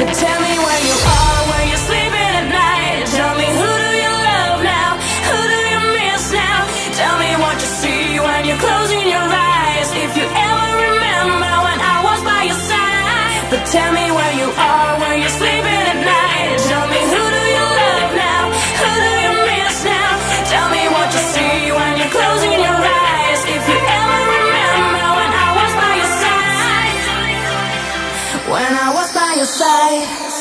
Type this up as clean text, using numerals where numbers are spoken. But tell me where you are when you're sleeping at night. Tell me, who do you love now? Who do you miss now? Tell me what you see when you're closing your eyes. If you ever remember when I was by your side. But tell me where you are when you're sleeping at night. Tell me, who do you love now? Who do you miss now? Tell me what you see when you're closing your eyes. If you ever remember when I was by your side. When I was by your side.